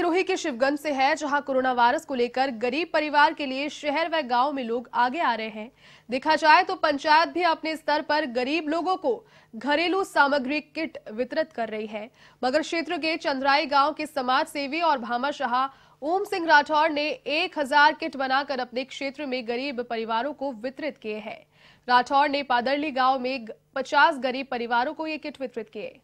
सिरोही के शिवगंज से है, जहां कोरोना वायरस को लेकर गरीब परिवार के लिए शहर व गांव में लोग आगे आ रहे हैं। देखा जाए तो पंचायत भी अपने स्तर पर गरीब लोगों को घरेलू सामग्री किट वितरित कर रही है, मगर क्षेत्र के चंद्राई गांव के समाज सेवी और भामाशाह ओम सिंह राठौड़ ने 1000 किट बनाकर अपने क्षेत्र में गरीब परिवारों को वितरित किए हैं। राठौड़ ने पादरली गाँव में 50 गरीब परिवारों को ये किट वितरित किए।